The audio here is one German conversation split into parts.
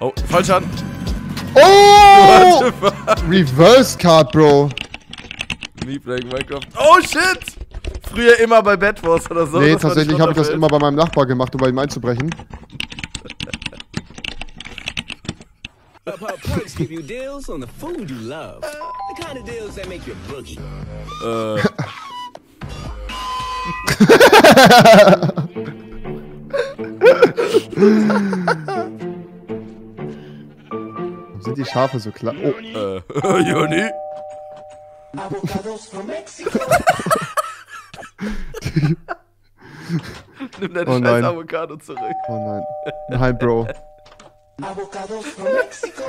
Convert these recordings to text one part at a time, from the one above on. Oh, Fallschaden. Oh! Reverse Card, Bro. Me playing Minecraft. Oh, shit! Früher immer bei Bedwars oder so. Nee, tatsächlich habe ich das immer bei meinem Nachbar gemacht, um bei ihm einzubrechen. Sind die Schafe so klar? Oh. Joni? Avocados from Mexico. Nimm deine scheiß Avocado zurück. Oh nein. Nein, Bro. Avocados from Mexico.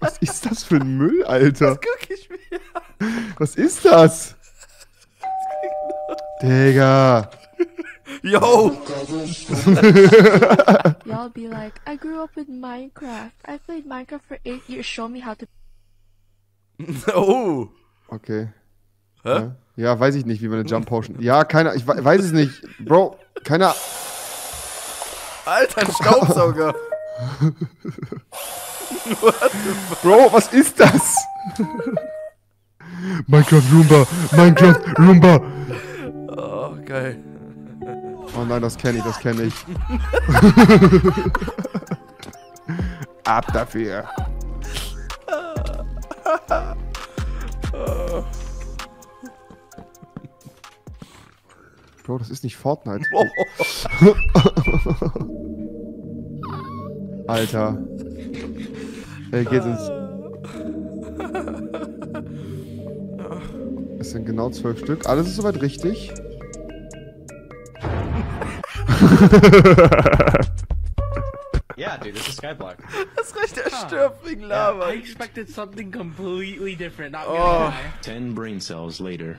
Was ist das für ein Müll, Alter? Das guck ich mir an. Was ist das? Digga. Yo! Y'all be like, I grew up with Minecraft. I played Minecraft for 8 years. Show me how to. Oh! Okay. Hä? Ja. Ja, weiß ich nicht, wie man eine Jump Potion. Ja, keiner. Ich weiß es nicht. Bro, keiner. Alter, Staubsauger! Bro, was ist das? Minecraft Roomba! Minecraft Roomba! Oh, geil. Oh nein, das kenne ich, das kenne ich. Ab dafür. Bro, das ist nicht Fortnite. Alter. Hey, geht's uns. Es sind genau 12 Stück. Alles ist soweit richtig. Yeah, dude, this is Skyblock. Das reicht, er stirbt wegen Lava. I expected something completely different. Not gonna die. 10 brain cells later.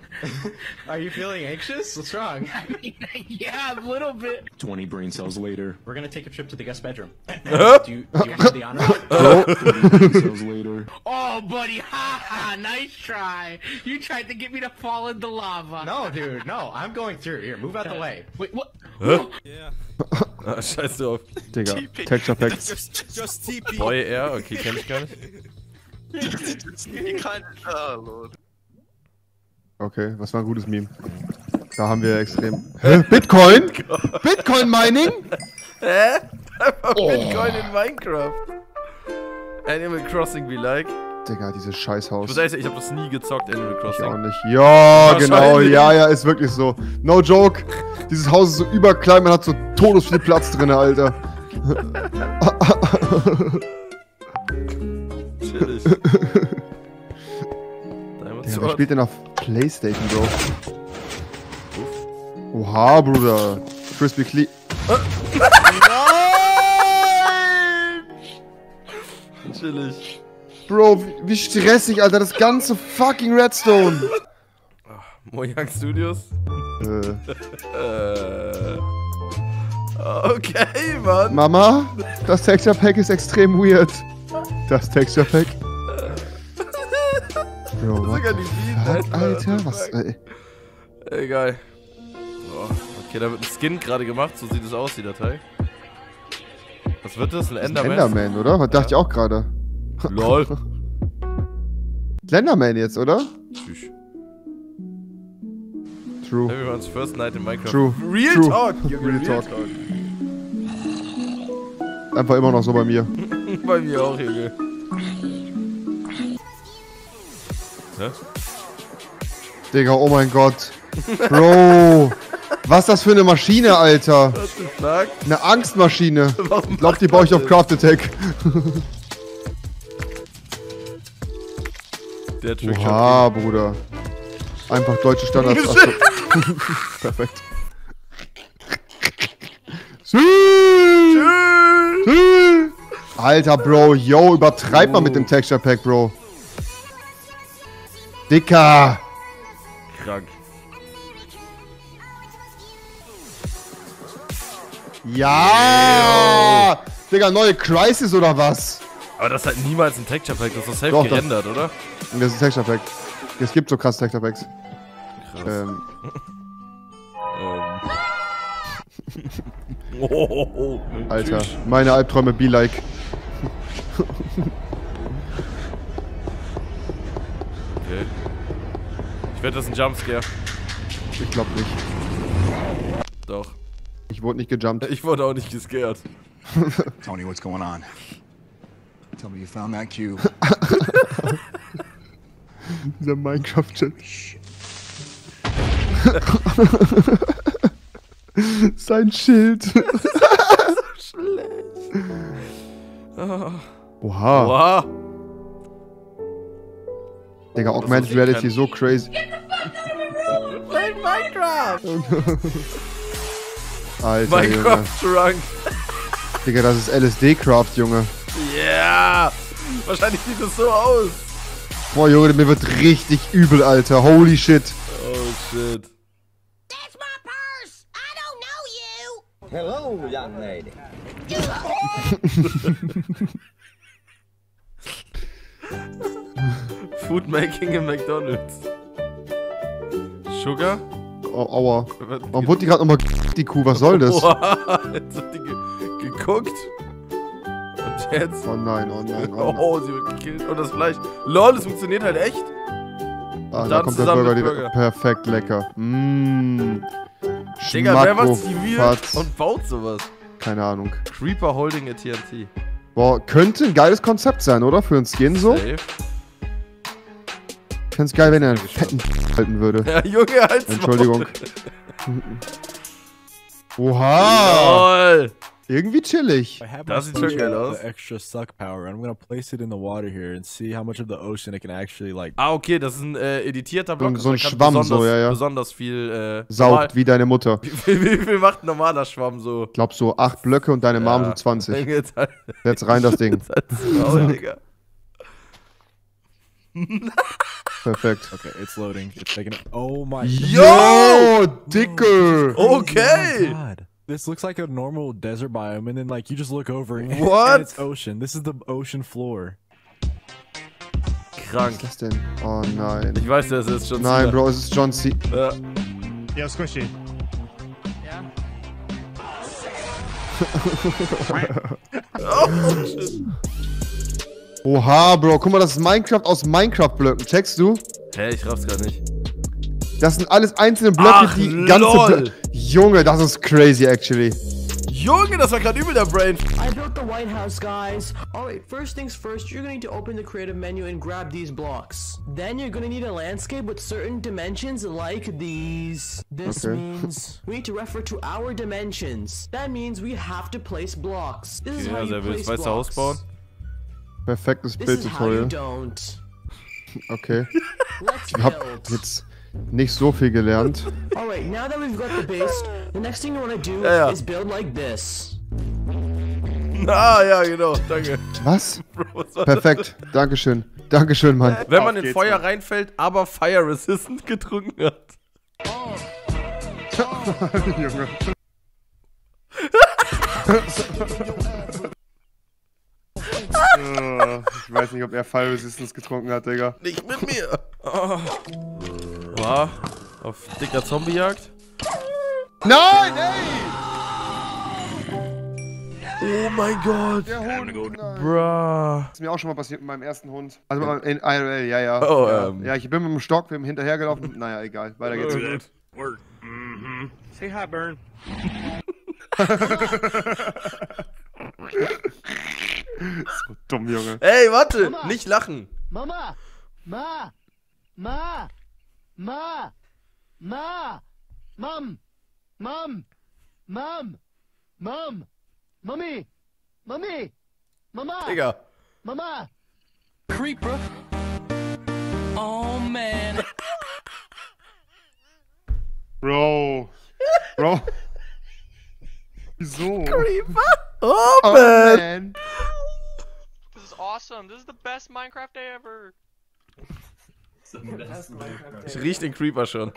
Are you feeling anxious? What's wrong? I mean, yeah, a little bit. 20 brain cells later. We're gonna take a trip to the guest bedroom. Do you have the honor? 30 brain cells later. Oh, buddy, haha, nice try. You tried to get me to fall in the lava. No, dude, no, I'm going through. Here, move out the way. Wait, what? Huh? Yeah. Ah, scheiß drauf. Digga, Texture Packs. Just TP. Boy, ja, okay, kenn ich gar nicht. Okay, was war ein gutes Meme? Da haben wir extrem... Hä? Bitcoin? Bitcoin Mining? Hä? Einfach Bitcoin in Minecraft. Animal Crossing be like. Digga, dieses Scheißhaus. Ich muss ehrlich sagen, ich hab das nie gezockt, Animal Crossing. Ich auch nicht. Ja, genau, ja, ist wirklich so. No joke. Dieses Haus ist so überklein, man hat so todesviel Platz drin, Alter. Chillig. Digga, wer spielt denn auf PlayStation, Bro? Oha, Bruder. Crispy Clee. Nein! Chillig. Bro, wie stressig, Alter, das ganze fucking Redstone. Mojang Studios? Okay, Mann. Mama, das Texture Pack ist extrem weird. Das Texture Pack. Bro, was? Alter, was? Ey. Egal. Oh, okay, da wird ein Skin gerade gemacht, so sieht es aus, die Datei. Was wird das? Ein Enderman? Ein Enderman, oder? Was dachte ich auch gerade. LOL. Enderman jetzt, oder? Tschüss. True. Everyone's first night in Minecraft. True. Real True. Talk. Real Talk. Einfach immer noch so bei mir. Bei mir auch, Junge. Hä? Digga, oh mein Gott. Bro. Was das für eine Maschine, Alter. Was du sagst? Eine Angstmaschine. Ich glaub, die baue ich auf Craft Attack. Der Trick. Oha, Bruder. Einfach deutsche Standards. Perfekt. Alter, Bro, yo, übertreib mal mit dem Texture Pack, Bro. Dicker. Krank. Ja. Yo. Digga, neue Crisis oder was? Aber das ist halt niemals ein Texture Pack, das ist safe doch gerendert, oder? Das ist ein Texture Pack. Es gibt so krass Texture Packs. Krass. Alter, meine Albträume be like. Okay. Ich wette, das ist ein Jumpscare. Ich glaube nicht. Doch. Ich wurde nicht gejumpt. Ich wurde auch nicht gescared. Tony, what's going on? Tell me you found that cube. Dieser Minecraft-Chat. Sein Schild. Das ist so schlecht. Oh. Oha. Oha. Digga, Augmented Reality so crazy. Get the fuck out of my room! Play Minecraft! Alter, Minecraft-Trunk. Digga, das ist LSD-Craft, Junge. Yeah! Wahrscheinlich sieht das so aus. Boah, Junge, mir wird richtig übel, Alter. Holy shit. Oh, shit. That's my purse. I don't know you. Hello, young lady. Food making in McDonald's. Sugar? Oh, aua. Warum wurde die gerade nochmal die Kuh? Was soll das? Jetzt hat die geguckt. Und jetzt? Oh nein, oh nein, oh nein. Oh, sie wird gekillt. Und das Fleisch. Lol, das funktioniert halt echt. Ah, da kommt der Burger, perfekt lecker. Mmm. Digga, wer was ziviert und baut sowas? Keine Ahnung. Creeper holding a TNT. Boah, könnte ein geiles Konzept sein, oder? Für einen Skin so. Safe. Ich find's geil, wenn er einen fetten halten würde. Ja, Junge, halt's mal. Entschuldigung. Oha! Lol. Irgendwie chillig. Das sieht schon geil aus. Extra suck power. I'm gonna place it in the water here and see how much of the ocean it can actually like. Ah, okay, das ist ein editierter Block. So ein Schwamm so, ja, ja. Besonders viel saugt wie deine Mutter. Wie viel macht ein normaler Schwamm so? Ich glaub so 8 Blöcke und deine Mom so 20. Setz rein das Ding. Digga. Perfekt. Okay, it's loading. It's taking it. Oh my God. Yo, Dicke. Okay. This looks like a normal desert biome, and then like you just look over and it's ocean. This is the ocean floor. Krank. Was ist das denn? Oh nein. Ich weiß, das ist John C. Nein, Bro, es ist John C. Ja, Squishy. Ja. Oh, shit. Oha, Bro, guck mal, das ist Minecraft aus Minecraft-Blöcken. Checkst du? Hä, ich raff's grad nicht. Das sind alles einzelne Blöcke, die ganze. Junge, das ist crazy actually. Junge, das war gerade übel der Brain. I built the White House, guys. Alright, first things first, you're gonna need to open the creative menu and grab these blocks. Then you're gonna need a landscape with certain dimensions like these. This means we need to refer to our dimensions. That means we have to place blocks. This is how you place blocks. Haus bauen. Perfektes Bildtutorial. Okay. Ich hab jetzt nicht so viel gelernt. Alright, now that we've got the base, the next thing you want to do is build like this. Ah, ja, genau, danke. Was? Bro, was perfekt, das? Dankeschön. Dankeschön, Mann. Wenn man in Feuer reinfällt, aber Fire Resistant getrunken hat. Junge. Ich weiß nicht, ob er Fire Resistance getrunken hat, Digga. Nicht mit mir. Oh. War auf dicker Zombiejagd. Nein, ey! Oh mein Gott. Der Hund, bruh. Das ist mir auch schon mal passiert mit meinem ersten Hund. Also in IRL, ja, ja. Oh, ja. Ja, ich bin mit dem Stock, wir haben hinterhergelaufen. Naja, egal. Weiter geht's. Mhm. Say hi, Burn. So dumm, Junge. Ey, warte, Mama. Nicht lachen. Mama, Ma, Ma, Ma, Ma, Mom, Mom, Mom, Mom, Mami, Mami, Mama, Digga. Mama, Creeper, oh man. Bro, Bro. Wieso? Creeper, oh man. This is awesome, this is the best Minecraft day ever. Ich riech den Creeper schon.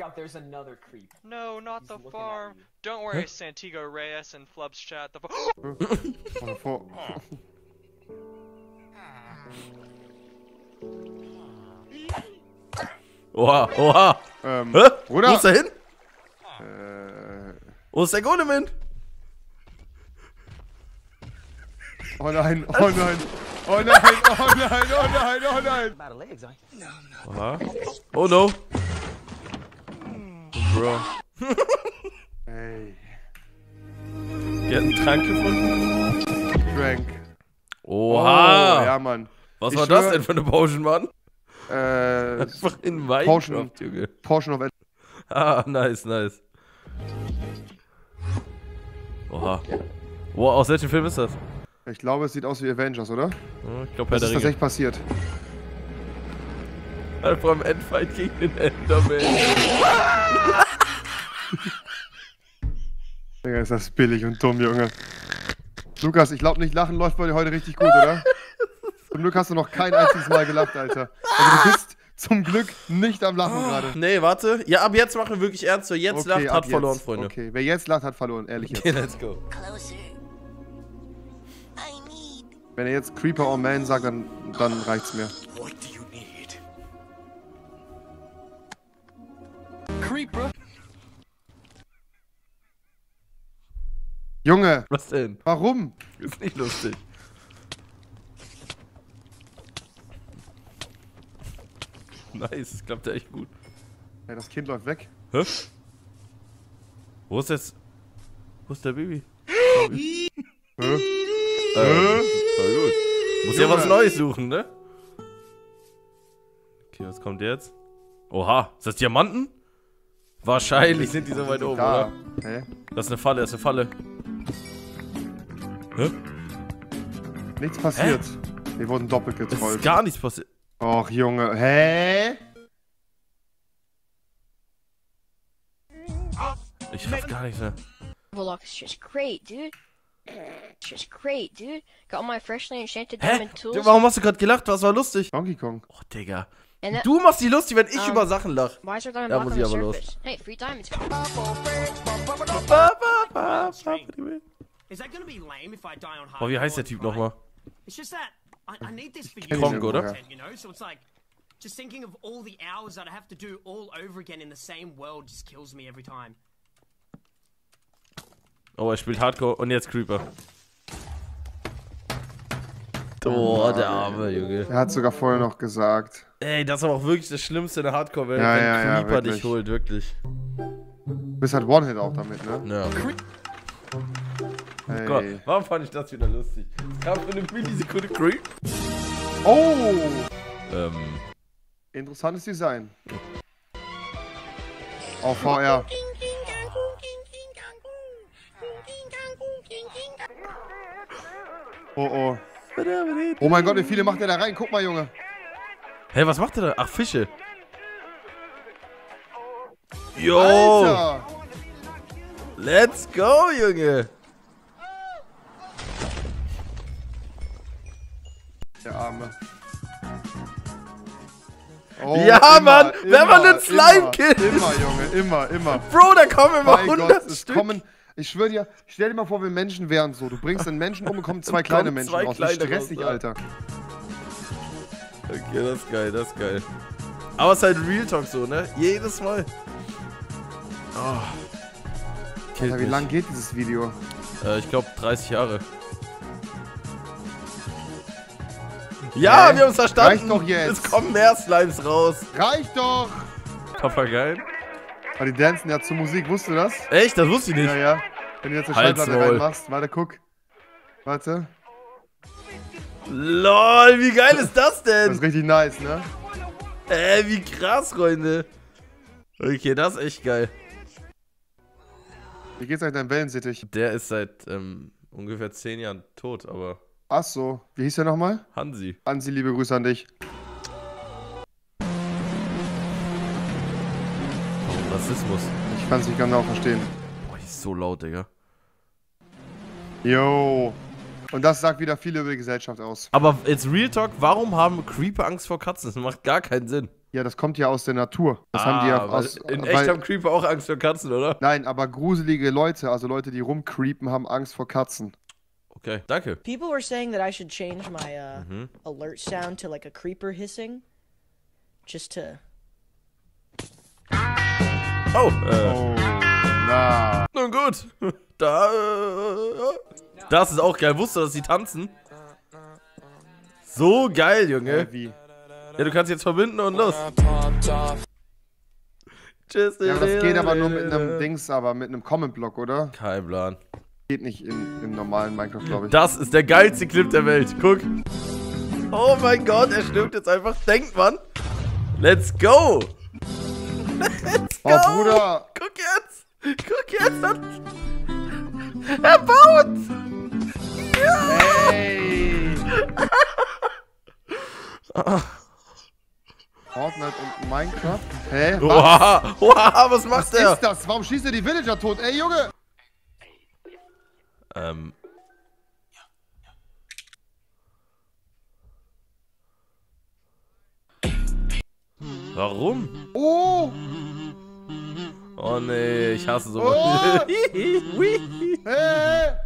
No, not the farm. Don't worry, Santiago Reyes and Flub's chat. Oha, oha. Hä? Bruder. Wo ist er hin? Wo ist der Golem hin? Oh nein, oh nein, oh nein, oh nein, oh nein, oh nein. Aha. Oh no. Bro. Ey. Die hat einen Trank gefunden? Trank. Oha. Oh, ja, Mann. Was war das denn für eine Potion, Mann? Einfach in Minecraft, Junge. Potion of End. Ah, nice, nice. Oha. Wow, aus welchem Film ist das? Ich glaube, es sieht aus wie Avengers, oder? Ich glaube, das ist tatsächlich passiert. Vor allem Endfight gegen den Enderman. Digga, ist das billig und dumm, Junge. Lukas, ich glaube, nicht lachen läuft bei dir heute richtig gut, oder? Zum Glück hast du noch kein einziges Mal gelacht, Alter. Also du bist zum Glück nicht am Lachen gerade. Nee, warte. Ja, ab jetzt machen wir wirklich ernst. Wer jetzt lacht, hat verloren, Freunde. Okay, wer jetzt lacht, hat verloren, ehrlich jetzt. Okay, let's go. Wenn er jetzt Creeper or Man sagt, dann reicht's mir. What do you need? Creeper? Junge! Was denn? Warum? Ist nicht lustig. Nice, das klappt ja echt gut. Ey, das Kind läuft weg. Hä? Wo ist jetzt? Wo ist der Baby? Hä? Gut. Muss ja was Neues suchen, ne? Okay, was kommt jetzt? Oha, ist das Diamanten? Wahrscheinlich sind die so weit oben, oder? Hä? Das ist eine Falle, das ist eine Falle. Hä? Nichts passiert. Hä? Wir wurden doppelt getrollt. Es ist gar nichts passiert. Och, Junge. Hä? Ich raff gar nichts mehr. Warlock is just great, dude. Just great, dude. Got all my freshly enchanted diamond tools. Warum hast du gerade gelacht? Was war lustig? Donkey Kong. Oh, Digga. Du machst die lustig, wenn ich über Sachen lache. Da muss ich aber los. Hey, free diamonds. Oh, wie heißt der Typ nochmal? Kronk, oder? Oh, er spielt Hardcore und jetzt Creeper. Oh, der arme Junge. Er hat sogar vorher noch gesagt. Ey, das ist aber auch wirklich das Schlimmste in der Hardcore-Welt, ja, wenn Creeper dich holt, wirklich. Du bist halt One-Hit auch damit, ne? Ja. Hey. Oh Gott, warum fand ich das wieder lustig? Es gab für eine Millisekunde Creep. Oh! Interessantes Design. Auf VR. Oh, oh. Oh mein Gott, wie viele macht der da rein? Guck mal, Junge. Hä, was macht der da? Ach, Fische. Yo! Alter. Let's go, Junge. Der Arme. Oh, ja, immer, Mann! Immer, wenn man den Slime killt! Immer, Junge, immer, immer. Bro, da kommen immer 100 Stück. Ich schwöre dir, stell dir mal vor, wir Menschen wären so. Du bringst einen Menschen um und kommen zwei kleine Menschen raus. Wie stressig, Alter. Okay, das ist geil, das ist geil. Aber es ist halt Real Talk so, ne? Jedes Mal. Oh. Alter, wie lang geht dieses Video? Ich glaube 30 Jahre. Ja, wir haben es verstanden. Reicht doch jetzt. Es kommen mehr Slimes raus. Reicht doch. Papagei. Aber die dancen ja zur Musik, wusstest du das? Echt? Das wusste ich nicht. Ja, ja. Wenn du jetzt eine Schallplatte reinmachst, warte, guck. Warte. LOL, wie geil ist das denn? Das ist richtig nice, ne? Ey, wie krass, Freunde. Okay, das ist echt geil. Wie geht's euch deinem Wellensittich? Der ist seit ungefähr 10 Jahren tot, aber... Ach so. Wie hieß der nochmal? Hansi. Hansi, liebe Grüße an dich. Rassismus. Ich kann es nicht ganz genau verstehen. Boah, die ist so laut, Digga. Yo. Und das sagt wieder viel über die Gesellschaft aus. Aber jetzt Real Talk, warum haben Creeper Angst vor Katzen? Das macht gar keinen Sinn. Ja, das kommt ja aus der Natur. Das haben die ja aus, in echt haben Creeper auch Angst vor Katzen, oder? Nein, aber gruselige Leute, also Leute, die rumcreepen, haben Angst vor Katzen. Okay, danke. People were saying that I should change my alert sound to like a creeper hissing. Just to... Oh, Nun gut. Da. Das ist auch geil. Wusstest du, dass die tanzen? So geil, Junge. Ja, du kannst jetzt verbinden und los. Tschüss. Ja, das geht aber nur mit einem Dings, aber mit einem Comment-Block, oder? Kein Plan. Geht nicht im normalen Minecraft, glaube ich. Das ist der geilste Clip der Welt. Guck. Oh mein Gott, er stirbt jetzt einfach. Denkt man. Let's go. Let's go. Oh, Bruder. Guck jetzt. Guck jetzt. Er baut. Ja. Hey. Fortnite und Minecraft? Hä? Oha! Oha, was macht der? Was ist das? Warum schießt er die Villager tot? Ey, Junge! Warum? Oh! Oh nee, ich hasse sowas. Oh. Hey! Hey!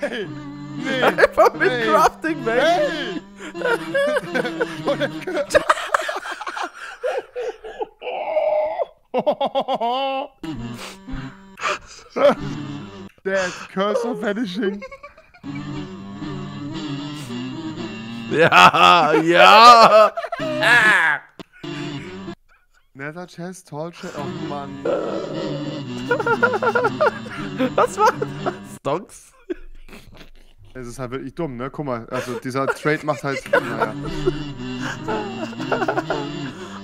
Hey! Nee, einfach mit nee. Crafting, man! Hey. That curse of vanishing. Ja, ja! Ah. Nether Chest, Tall Chest, oh Mann. Was war das? Stonks? Es ist halt wirklich dumm, ne? Guck mal, also dieser Trade macht halt... Naja.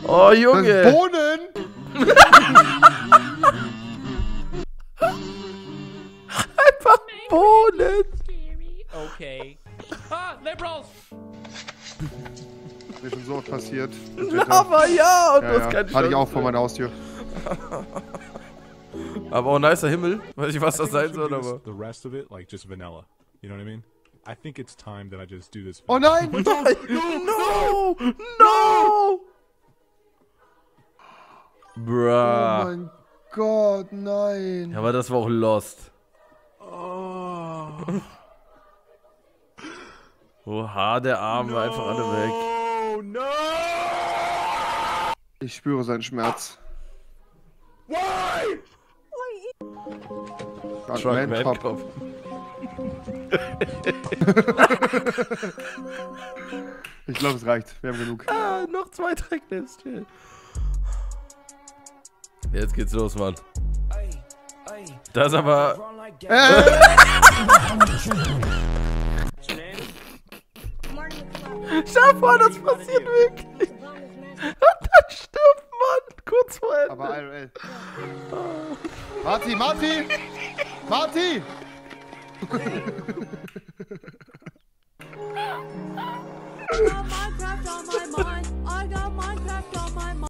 Oh, Junge! Das Bohnen! Einfach Bohnen! Okay. Ah, Liberals! Mir schon so oft passiert. Lava, ja! Und du hast keine Chance. Hatte ich auch vor meiner Haustür. Aber auch ein nicer Himmel. Weiß ich, was das sein soll, aber... The rest of it, like just vanilla. You know what I mean? I think it's time that I just do this. Oh nein! Nein! No! No! No! Bruh. Oh mein Gott, nein. Ja, aber das war auch lost. Oh. Oha, der Arm war einfach alle weg. Oh, no! Ich spüre seinen Schmerz. Why? Schrank-Man-Kopf. Ich glaube, es reicht. Wir haben genug. Ah, noch 2, 3 Clips. Jetzt geht's los, Mann. Das ist aber... Schau mal, das passiert wirklich. Und dann stirbt man kurz vor Ende. Aber IRL. Marty, Marty! Marty!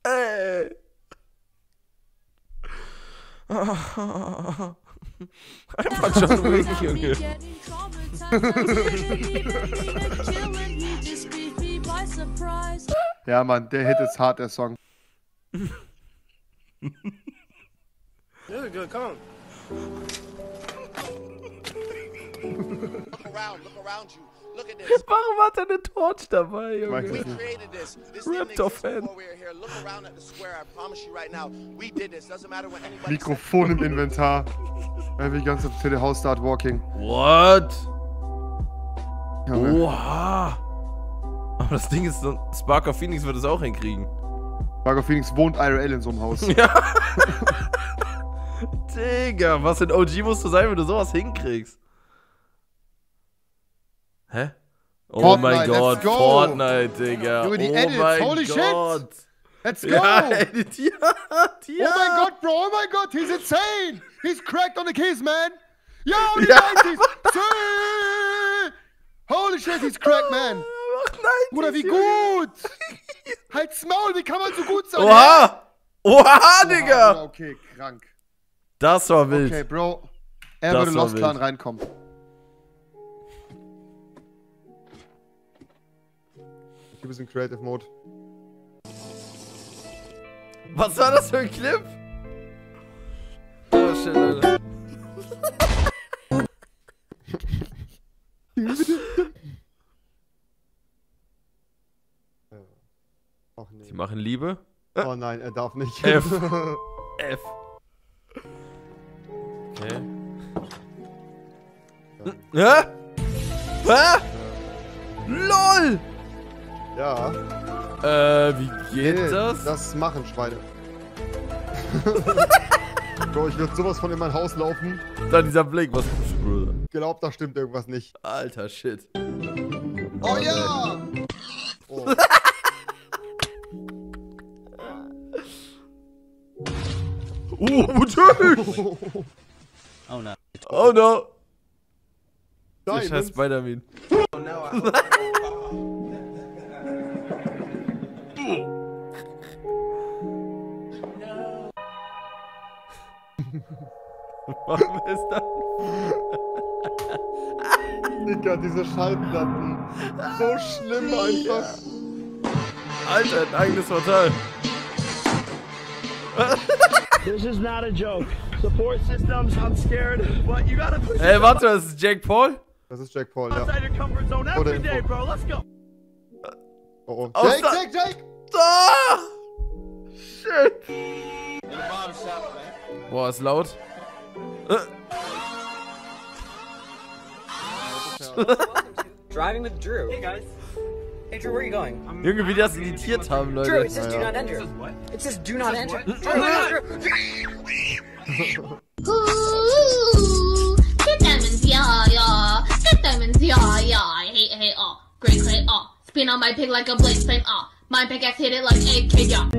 Ey. Einfach schon ruhig, Junge. Ja, Mann, der Hit ist hart, der Song. Warum hat er eine Torch dabei, Junge? Raptor-Fan. Mikrofon im Inventar. Einfach die ganze Zeit House start walking. What? Oha. Aber das Ding ist, Sparkofphoenix wird es auch hinkriegen. Sparkofphoenix wohnt IRL in so einem Haus. Ja. Digga, was in OG musst du sein, wenn du sowas hinkriegst? Hä? Oh Fortnite, mein Gott, Fortnite, Digga. Junge, die Edits, holy shit! Let's go! Ja, Edit, ja, ja. Oh mein Gott, Bro, oh mein Gott, he's insane! He's cracked on the keys, man! Ja, und die 90s! Holy shit, he's cracked, man! Bruder, wie gut! Halt's Maul, wie kann man so gut sein? Oha! Oha, Digga! Oha, okay, krank. Das war wild. Okay, Bro, er würde Lost Clan reinkommen. Ich bin im Creative Mode. Was war das für ein Clip? Oh shit, Alter. Ach, nee. Sie machen Liebe? Oh nein, er darf nicht. F. F. Nee. Hä? Hä? LOL! Ja. Wie geht das? Das machen Schweine. Bro, ich würde sowas von in mein Haus laufen. Dann dieser Blick, was ist, Bruder? Ich glaube, da stimmt irgendwas nicht. Alter, shit. Oh ja! Oh. Oh, tschüss! Oh no. Oh no! Der scheiß Spider-Man. Oh no. Warum ist das? Digga, diese Schallplatten. So schlimm einfach. Alter, ein eigenes Portal. This is not a joke. Support systems, I'm scared. But you gotta push. Ey, warte, das ist Jack Paul? Das ist Jack Paul, ja. Oh, oh. Jake! Ah! Shit! Boah, ist laut. Driving with Drew. Hey guys. Hey Drew, where are you going? Irgendwie, wie das editiert haben, Leute. Drew, it says do not enter. It says do not enter. Get diamonds, yeah, yeah. Get diamonds, yeah, yeah. Hey, hey, oh. Great clay, oh. Spin on my pig like a blade spin, oh. Mein Pickaxe hit it like AK, yeah.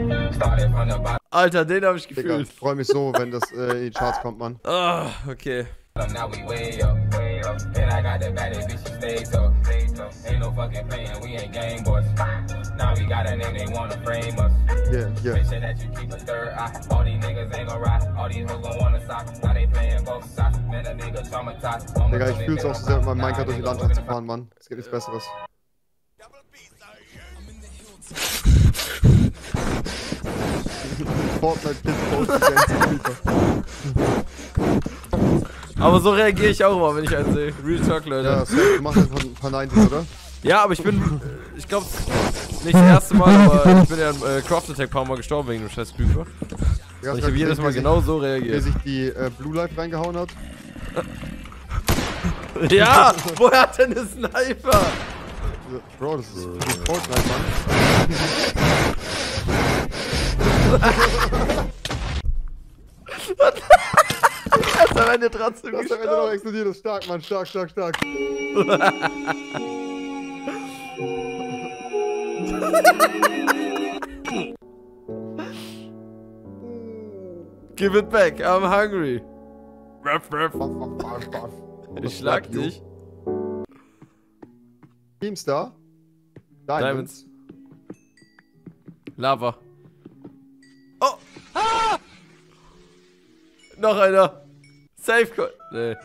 Alter, den hab ich gefühlt. Digga, ich freue mich so, wenn das in die Charts kommt, Mann. Ah, oh, okay. Digga, ich fühl's auch so sehr, mit meinem Minecraft durch die Landschaft zu fahren, Mann. Es gibt nichts Besseres. Aber so reagiere ich auch immer, wenn ich einen sehe. Real Talk, Leute. Ja, so, du machst einfach ein paar 90s, oder? Ja, aber ich bin, ich glaube, nicht das erste Mal, aber ich bin ja im Craft Attack ein paar Mal gestorben wegen dem scheiß Creeper. Ja, und ich habe jedes Mal genau so reagiert. Wie sich die Blue Life reingehauen hat. Ja, woher hat denn der Sniper? Bro, das ist Fortnite, Mann. Das ist am Ende trotzdem gestorben. Das ist am Ende noch explodiert. Das ist stark, Mann. Stark, stark, stark. Give it back. I'm hungry. Ich schlag dich. Teamstar. Diamonds. Lava. Oh! Ah! Noch einer! Safe Call! Nee.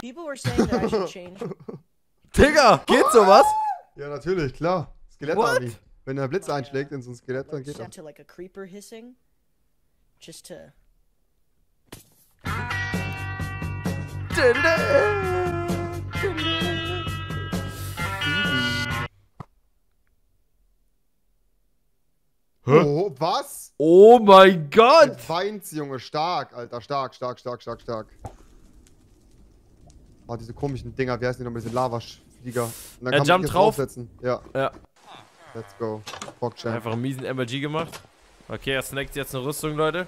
People were saying that I should change. Digga! Geht sowas? Ja, natürlich, klar. Skelett-Abi. Wenn der Blitz einschlägt in so ein Skelett, dann geht das. Like a creeper hissing. Just to. Oh, was? Oh mein Gott! Feins, Junge, stark, Alter, stark, stark, stark, stark, stark. Oh, diese komischen Dinger, wie heißen die nochmal, diese Lava-Flieger? Und dann kann man sich draufsetzen. Ja. Ja. Let's go. Bockchen. Einfach einen miesen MLG gemacht. Okay, er snackt jetzt eine Rüstung, Leute.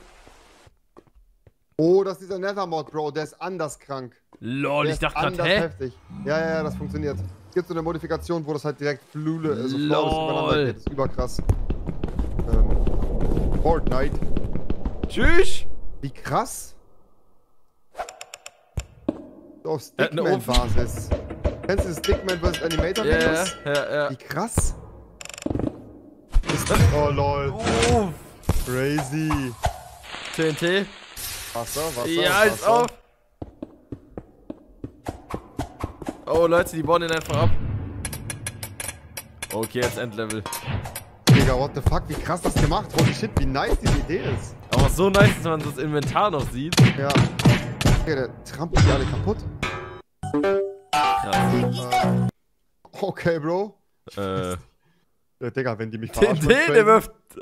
Oh, das ist dieser Nethermod, Bro, der ist anders krank. Lol, der ich dachte gerade, hä? Heftig. Ja, ja, ja, das funktioniert. Es gibt so eine Modifikation, wo das halt direkt flüle, also übereinander geht. Das ist überkrass. Fortnite. Tschüss! Wie krass? Auf Stickman-Basis. Kennst du das Stickman vs. Animator-Basis? Ja, ja, ja. Wie krass? Oh, lol. Oh. Crazy. TNT. Wasser, Wasser, ja, jetzt Wasser. Auf! Oh, Leute, die bauen den einfach ab. Okay, jetzt Endlevel. Digga, what the fuck, wie krass das gemacht wurde. Holy shit, wie nice diese Idee ist. Aber so nice, dass man das Inventar noch sieht. Ja. Digga, der trampelt die alle kaputt. Ja. Okay, Bro. Ja, Digga, wenn die mich verarschen, dann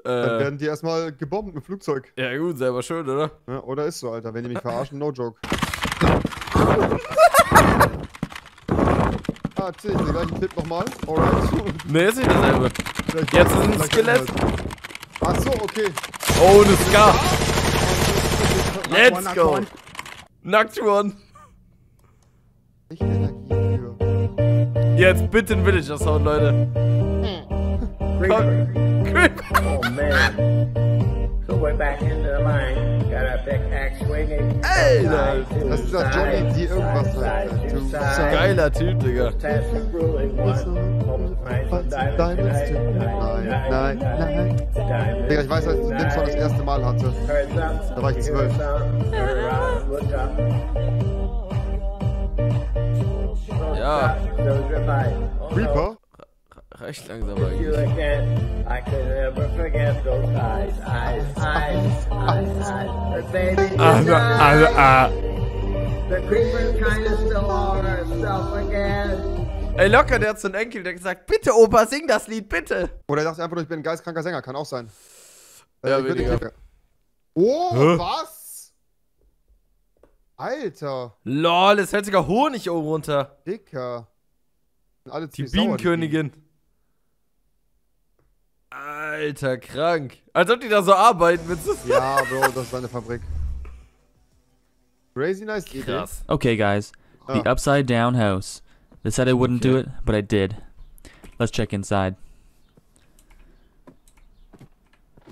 werden die erstmal gebombt mit Flugzeug. Ja gut, selber schön, oder? Ja, oder ist so, Alter. Wenn die mich verarschen, no joke. Ah, zähl ich den gleichen Clip nochmal. Alright. Ne, ist nicht derselbe. Jetzt ist ein Skelett. Achso, okay. Oh, eine Scar. Let's go. Nackt one. Ich Energie für. Jetzt bitte ein Villager-Sound, Leute. Creeper. Creeper. Oh man. So we're back into the mine. Got our pickaxe swinging. Ey, das ist doch Johnny, die irgendwas hat. Das ist ein geiler Typ, Digga. Nein, nein, nein. Digga, ich weiß, als ich den Song das erste Mal hatte. Da war ich 12. Ja. Creeper? Reicht langsam eigentlich. Ey, locker, der hat so einen Enkel, der gesagt, bitte Opa, sing das Lied, bitte. Oder er dachte einfach nur, ich bin ein geistkranker Sänger, kann auch sein. Ja, weniger. Oh, hä? Was? Alter. Lol, es hält sogar Honig oben runter. Dicker. Alle die Bienenkönigin. Alter, krank. Als ob die da so arbeiten, willst du's? Ja, Bro, das ist eine Fabrik. Crazy nice Idee. Okay, guys. Ah. The Upside Down House. They said I wouldn't do it, but I did. Let's check inside.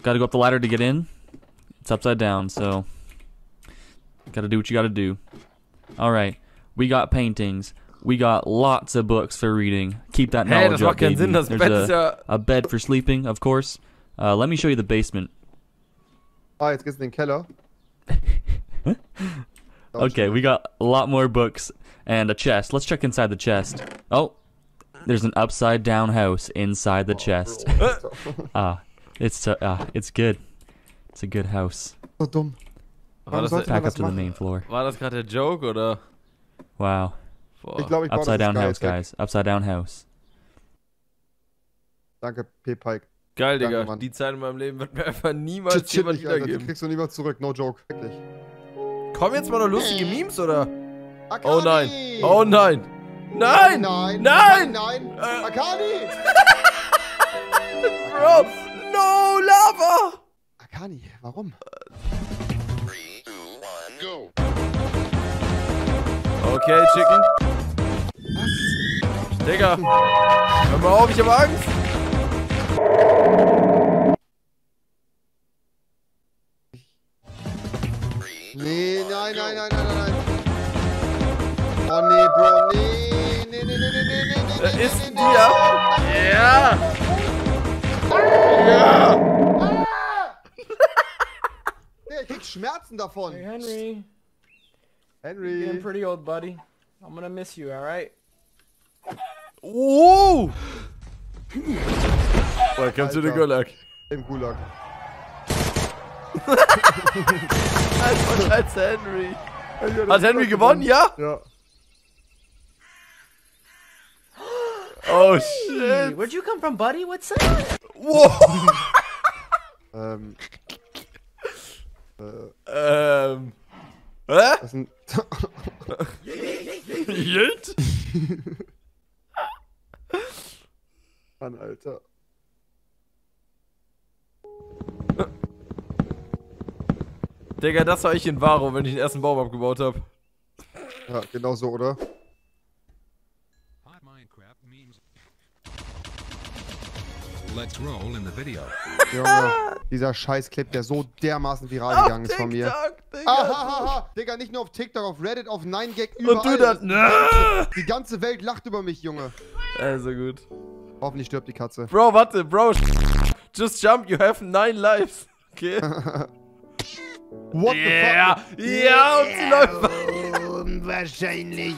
Gotta go up the ladder to get in. It's upside down, so... gotta do what you gotta do. Alright, we got paintings. We got lots of books for reading. Keep that knowledge up, baby. There's a bed for sleeping, of course. Let me show you the basement. Ah, jetzt geht's in den Keller. Okay, we got a lot more books and a chest. Let's check inside the chest. Oh, there's an upside down house inside the chest. It's good. It's a good house. So dumm. Back up to the main floor. War das gerade der Joke oder? Wow. Ich glaub, ich Upside Down House, guys. Upside Down House. Danke, P-Pike. Geil, danke, Digga. Mann. Die Zeit in meinem Leben wird mir einfach niemals jemand wiedergeben. Die kriegst du niemals zurück, no joke. Wirklich. Kommen jetzt mal noch lustige Memes, oder? Akani. Oh nein. Oh nein. Nein! Nein! Nein! Nein! Akani! Bro! No, Lava! Akani, warum? 3, 2, 1, go! Okay, Chicken. Was? Digga. Hör mal auf, ich hab Angst. Nee, nein, nein, nein, nein, nein. Oh nee, Bro, nee, nee, nee, nee, nee, nee, nee. Das ist ein Dia. Ja. Ja. Der kriegt Schmerzen davon. Hey, Henry. Henry. You're getting pretty old, buddy. I'm gonna miss you, alright? Oh! Welcome to the Gulag. Im Gulag. Als Henry. Hat Henry gewonnen, ja? Ja. Oh shit. Where'd you come from, buddy? What's up? Whoa. Hä? Das sind Jelt? Mann, Alter. Digga, das war ich in Varo, wenn ich den ersten Baum abgebaut habe. Ja, genau so, oder? Let's roll in the video. Junge, dieser Scheiß-Clip, der so dermaßen viral gegangen ist von mir. Digga. Ahahaha. Digga, nicht nur auf TikTok, auf Reddit, auf 9gag, überall. Und du das, ne? Die ganze Welt lacht über mich, Junge. Also gut. Hoffentlich stirbt die Katze. Bro, warte, Bro. Just jump, you have 9 lives. Okay. What the fuck? Ja, und sie läuft weiter. Wahrscheinlich.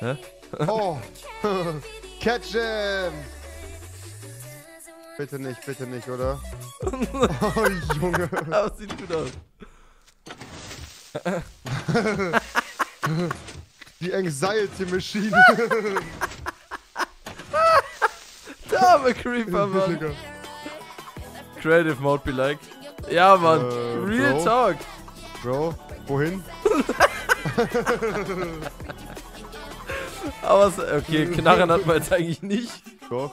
Hä? Oh. Catch him. Bitte nicht, oder? Oh, Junge. Das sieht gut aus. Die Anxiety Machine. Dame Creeper, Mann. Creative Mode vielleicht. Ja, Mann. Real Bro. Talk. Bro, wohin? Aber okay, Knarren hat man jetzt eigentlich nicht. Doch.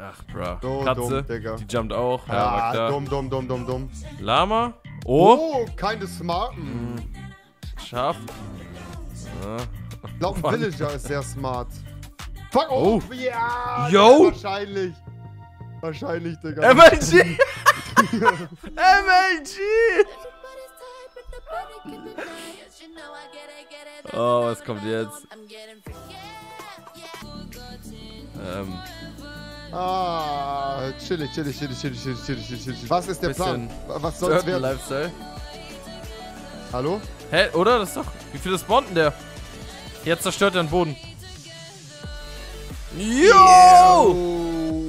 Ach, bruh. So, Katze, die jumpt auch. Ja, ja, dumm. Lama. Oh. Oh, keine smarten. Schaf. Ja. Ich glaube, ein Villager ist sehr smart. Fuck, oh. Ja, yo. Wahrscheinlich. Wahrscheinlich, Digga. MLG. MLG. Oh, was kommt jetzt? Ah, chillig. Was ist der Plan? Was soll's werden? Lifestyle. Hallo? Hä, hey, oder? Das ist doch... Wie viele spawnt denn der? Jetzt zerstört er den Boden. Yo!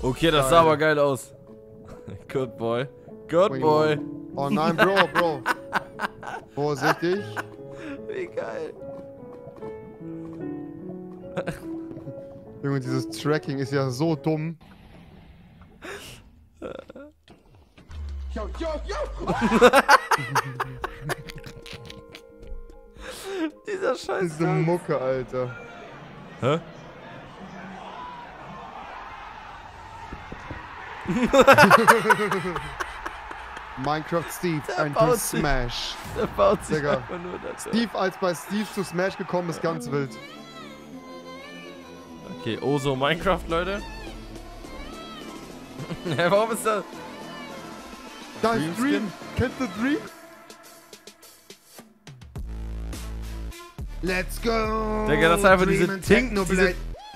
Okay, das sah aber geil aus. Good boy. Good boy. Oh nein, Bro. Vorsichtig. Wie geil. Junge, dieses Tracking ist ja so dumm. Yo! Dieser Scheiß. Diese Mucke, Alter. Hä? Minecraft Steve, ein Smash. Der baut sich einfach nur dazu. Steve, als bei Steve zu Smash gekommen ist, ganz wild. Okay, oh so Minecraft, Leute. Warum ist das? Da ist Dream. Kennt ihr Dream? Let's go! Digga, das sind einfach diese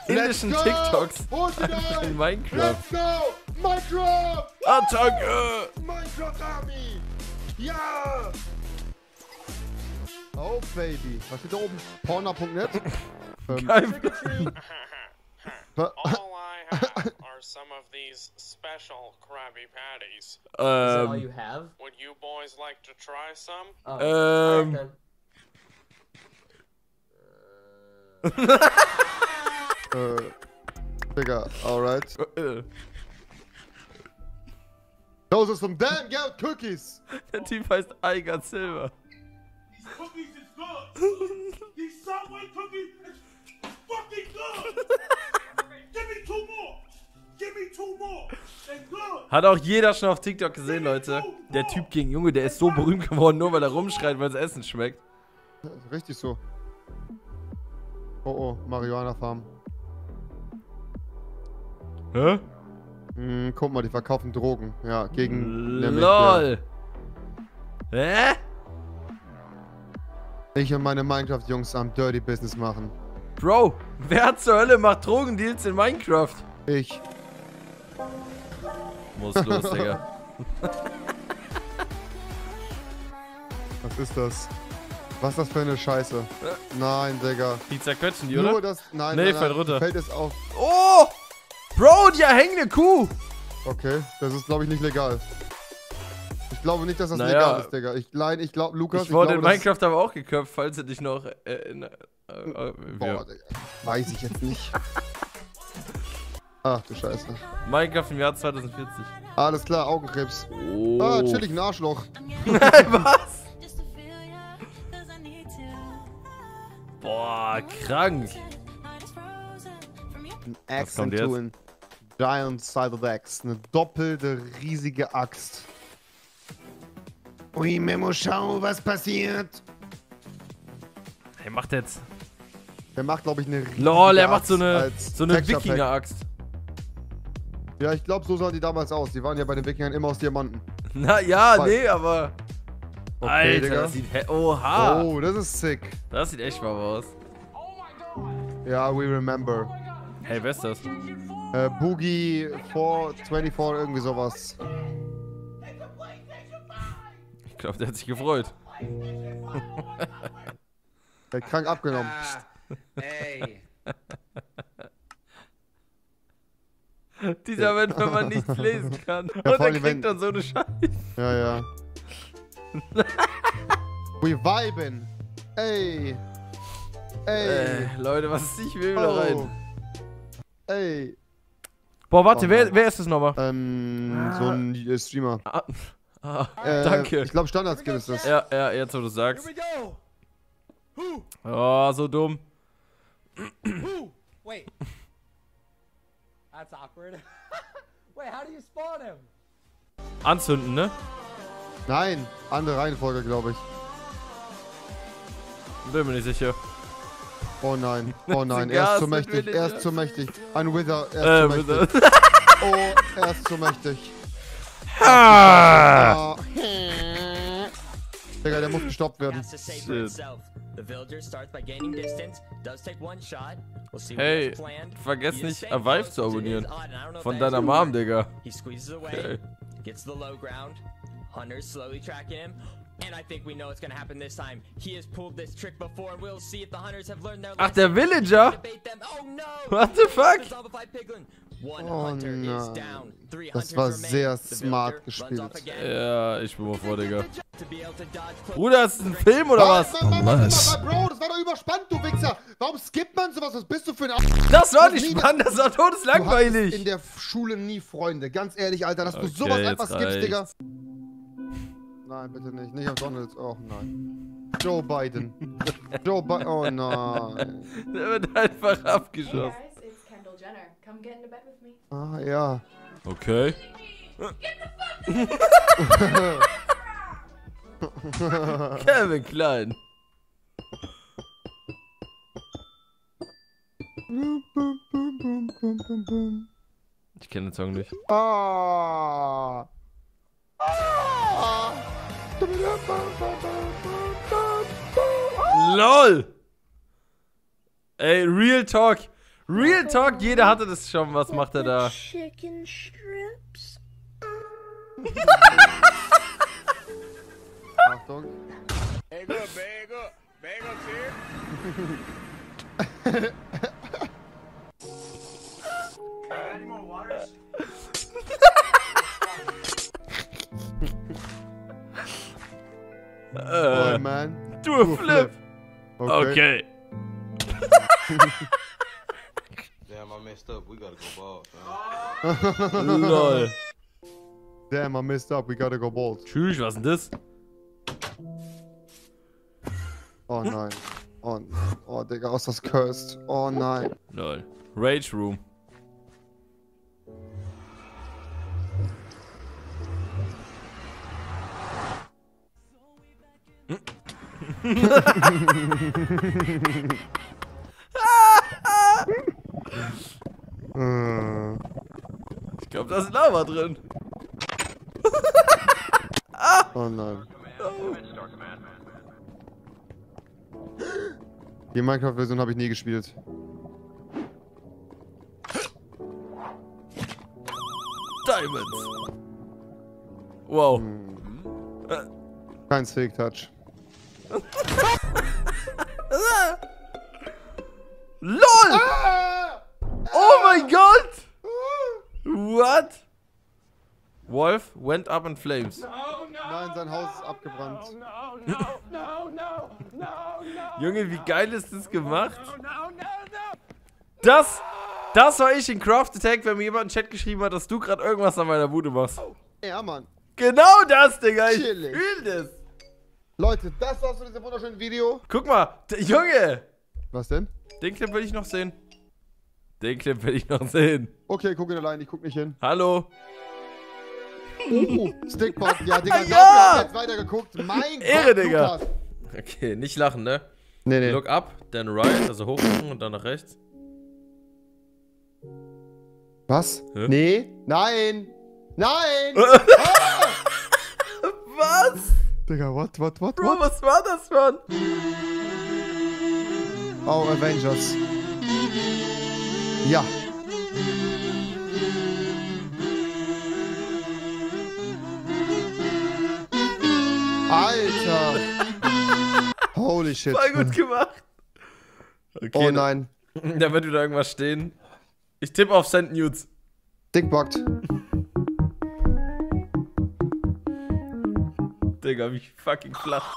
indischen TikToks in Minecraft. Let's go! Minecraft! Attacke! Minecraft Army! Ja! Oh, Baby. Was steht da oben? Porner.net? All I have are some of these special Krabby Patties. Is that all you have? Would you boys like to try some? Digga, alright. Those are some damn good cookies! Der Typ heißt Eiger Silver. These cookies is good! These Subway cookies is fucking good! Give me two more! They're good! Hat auch jeder schon auf TikTok gesehen, Leute. Der Typ gegen Junge, der ist so berühmt geworden, nur weil er rumschreit, weil das Essen schmeckt. Richtig so. Oh, Marihuana Farm. Hä? Guck mal, die verkaufen Drogen. Ja, gegen... LOL! Hä? Ich und meine Minecraft-Jungs am Dirty Business machen. Bro, wer zur Hölle macht Drogendeals in Minecraft? Ich. Muss los, Digga. Was ist das? Was ist das für eine Scheiße? Nein, Digga. Die zerquetschen die, oder? Das, nein, fällt runter. Fällt es auf. Oh! Bro, die hängende Kuh! Okay, das ist, glaube ich, nicht legal. Ich glaube nicht, dass das legal ist, Digga. Ich glaube, Lukas... Ich wurde in Minecraft aber auch geköpft, falls du dich noch... Boah, Digga. Weiß ich jetzt nicht. Ach du Scheiße. Minecraft im Jahr 2040. Alles klar, Augenkrebs. Oh. Ah, chillig, ein Arschloch. Was? Boah, krank. Ein Axe into a Giant Sided Axe. Eine doppelte riesige Axt. Ui, Memo, schau, was passiert. Er macht jetzt. Er macht, glaube ich, eine riesige Axt. Er macht so eine Wikinger-Axt. Ja, ich glaube, so sahen die damals aus. Die waren ja bei den Wikingern immer aus Diamanten. Na ja, nee, aber... Okay, Alter, Digga. Das sieht... Oha! Oh, das ist sick. Das sieht echt mal aus. Ja, we remember. Hey, wer ist das? Boogie 424, irgendwie sowas. Ich glaube, der hat sich gefreut. Der hat krank abgenommen. Hey. Dieser Mensch, wenn man nichts lesen kann. Ja, und er kriegt dann so eine Scheiße. Ja. We viben. Ey. Ey. Leute, was ich will da rein. Ey. Boah, warte, wer ist das nochmal? So ein Streamer. Danke. Ich glaube, Standard-Skin ist das. Ja, ja, jetzt wo du sagst. Oh, so dumm. Wait. That's awkward. Wait, how do you spawn him? Anzünden, ne? Nein, andere Reihenfolge, glaube ich. Bin mir nicht sicher. Oh nein, er ist zu mächtig, er ist zu mächtig. Ein Wither, er ist zu mächtig. Oh, er ist zu mächtig. Digga, der muss gestoppt werden. Hey, vergesst nicht, Avive zu abonnieren. Von deiner Mom, Digga. Okay. Ach, der Villager? What the fuck? Oh nein. Das war sehr smart gespielt. Ja, ich bin mal vor, Digga. Bruder, ist das ein Film oder was? Bro, das war doch überspannt, du Wichser. Warum skippt man sowas? Was bist du für ein... Das war nicht spannend, das war todeslangweilig. Du in der Schule nie Freunde. Ganz ehrlich, Alter, dass du sowas einfach skippst, Digga. Nein, bitte nicht. Nicht auf Donalds. Oh nein. Joe Biden. Joe Biden. Oh nein. Der wird einfach abgeschossen. Ah, ja. Okay. Kevin Klein. Ich kenne den Song nicht. Ah. Ah. LOL. Ey, Real Talk. Real Talk, jeder hatte das schon. Was macht er da? Chicken Strips. Achtung. Bagel, Bagel, Bagel. Du a flip. Okay. Damn, I messed up. We gotta go bald. Lol. Damn, I messed up. We gotta go bald. Tschüss, was ist denn das? Oh nein. Oh, oh Digga, aus das cursed. Oh nein. Lol. Rage Room. Ich glaube, da ist Lava drin. Oh nein. Die Minecraft-Version habe ich nie gespielt. Diamonds. Wow. Kein Fake-Touch. LOL! Oh my god! What? Wolf went up in flames. Nein, sein Haus ist abgebrannt. Junge, wie geil ist das gemacht? Das war ich in Craft Attack, wenn mir jemand im Chat geschrieben hat, dass du gerade irgendwas an meiner Bude machst. Ja, Mann. Genau das, Digga. Ich fühl das. Leute, das war's von diesem wunderschönen Video. Guck mal, Junge! Was denn? Den Clip will ich noch sehen. Den Clip will ich noch sehen. Okay, guck ihn allein, ich guck nicht hin. Hallo. Stickbot, ja, Digga, ja! Dafür hab ich jetzt weitergeguckt. Mein Gott, Ehre, Digga. Lukas. Okay, nicht lachen, ne? Nee, nee. Look up, then right, also hoch und dann nach rechts. Was? Hä? Nee. Nein. Nein! Was? Digga, what? Bro, was war das, Mann? Oh, Avengers. Ja. Alter. Holy shit. Voll gut gemacht. Okay, oh nein. Da wird wieder irgendwas stehen. Ich tippe auf Send Nudes. Dickbockt. Digga, wie fucking flach.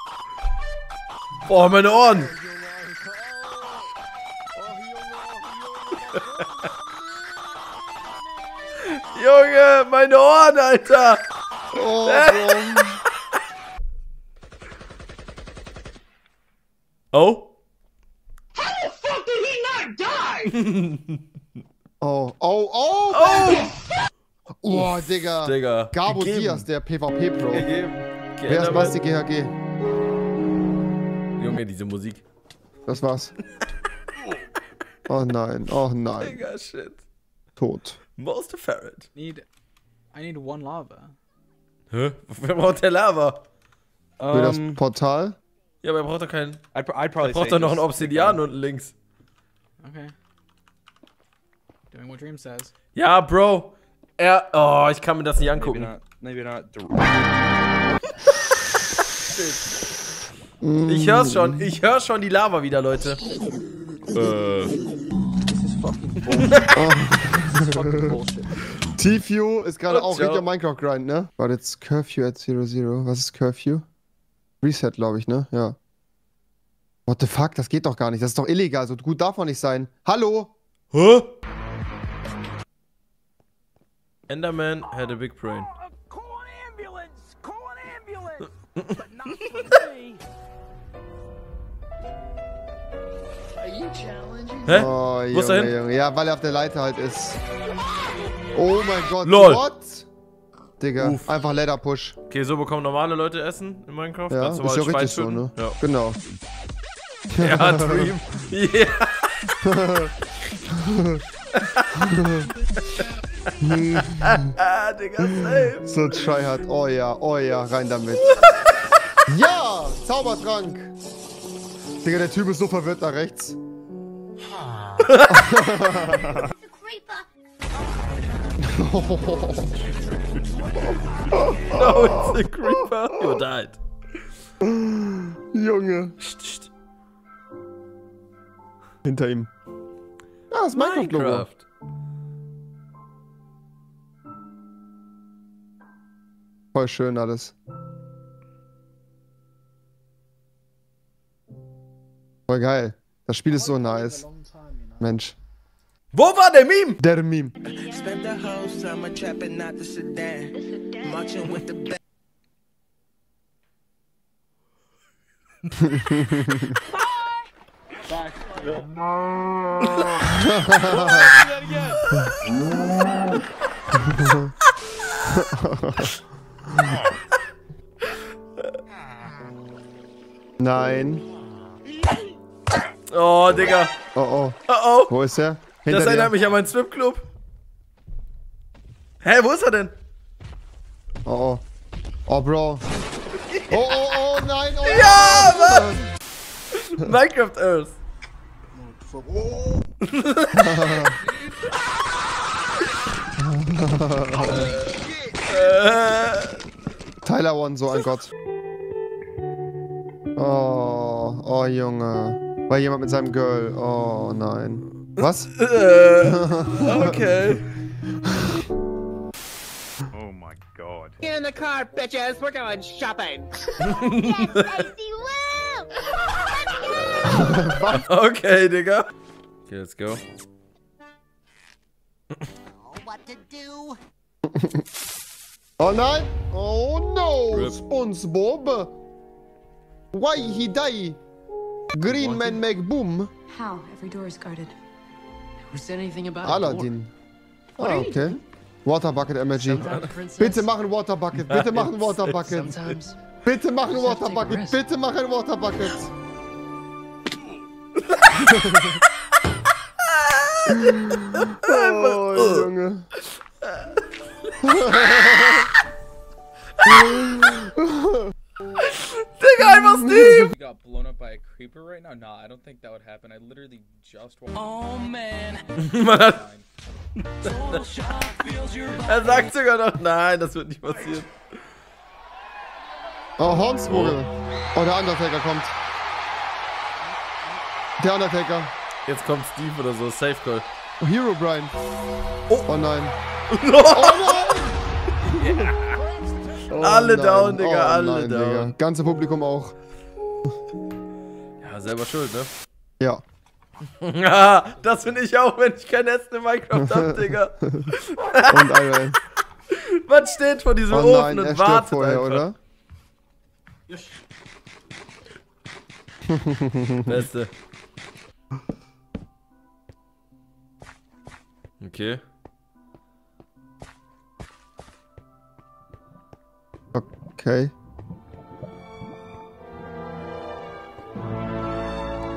Boah, meine Ohren! Junge, meine Ohren, Alter! Oh, oh? How the fuck did he not die? Oh, oh, oh! Oh, oh. Oh Digga! Digga. Gabo gegeben. Diaz, der PvP-Pro. Wer ist Basti GHG? Junge, diese Musik. Das war's. Oh nein. Digga, shit. Tot. Most ferret. I need one lava. Hä? Wer braucht der Lava? Will das Portal? Ja, aber er braucht doch keinen. Er braucht doch noch einen Obsidian unten links. Okay. Doing what Dream says. Ja, Bro. Er. Oh, ich kann mir das nicht angucken. Maybe not. Ich hör's schon. Ich hör schon die Lava wieder, Leute. TFU ist gerade auch richtiger Minecraft-Grind, ne? Warte, jetzt Curfew at 00. Was ist Curfew? Reset, glaube ich, ne? Ja. What the fuck? Das geht doch gar nicht. Das ist doch illegal. So gut darf man nicht sein. Hallo? Hä? Enderman had a big brain. Call an ambulance! Call an ambulance! But not for me. Hä? Oh, Junge, wo ist er hin? Junge. Ja, weil er auf der Leiter halt ist. Oh mein Gott. LOL. What? Digga, uff. Einfach Ladder Push. Okay, so bekommen normale Leute Essen in Minecraft. Ja, das ist ja richtig so, ne? Ja. Genau. Ja, Dream. Yeah. Digga, safe. So tryhard. Oh ja, rein damit. Ja, Zaubertrank. Digga, der Typ ist so verwirrt da rechts. No, it's a creeper. You died. Junge. Hinter ihm. Ah, das Minecraft-Logo. Voll schön alles. Voll geil. Das Spiel ist so nice. Mensch. Wo war der Meme? Der Meme. Nein. Oh, Digga. Oh, oh. Oh, oh. Wo ist er? Hinter das erinnert mich an meinen Stripclub. Hä, wo ist er denn? Oh, oh. Oh, Bro. Oh, oh, oh, nein. Oh, ja, Mann. Minecraft Earth. Oh. Tyler One, so ein Gott. Oh, oh, Junge. War jemand mit seinem Girl. Oh, nein. Was? Okay. Oh my god. Get in the car, bitches. We're going shopping. Okay, Digga. Okay, let's go. What to do? Oh nein. Oh no. Rip. SpongeBob. Why he die? Green Man make boom. How? Every door is guarded. Aladdin. Ah, okay. Water Bucket MLG. Bitte machen Water Bucket. Bitte machen Water Bucket. Bitte machen Water Bucket. Bitte machen Water Bucket. Oh, Junge. Digga, einfach Steve! You got blown up by a creeper right now? Nah, I don't think that would happen. I literally just walked. Oh man! Er sagt sogar noch, nein, das wird nicht passieren. Oh, Hornsmogel. Oh, der Undertaker kommt. Der Undertaker. Jetzt kommt Steve oder so, Safe Call. Oh, Herobrine. Oh, oh nein. No. Oh nein! Yeah. Oh alle nein. Down, Digga, oh alle nein, down. Digga. Ganze Publikum auch. Selber schuld, ne? Ja. Das bin ich auch, wenn ich kein Essen in Minecraft habe, Digga. Und Iron. Was steht vor diesem Ofen und wartet vorher, einfach. Oder? Beste. Okay. Okay.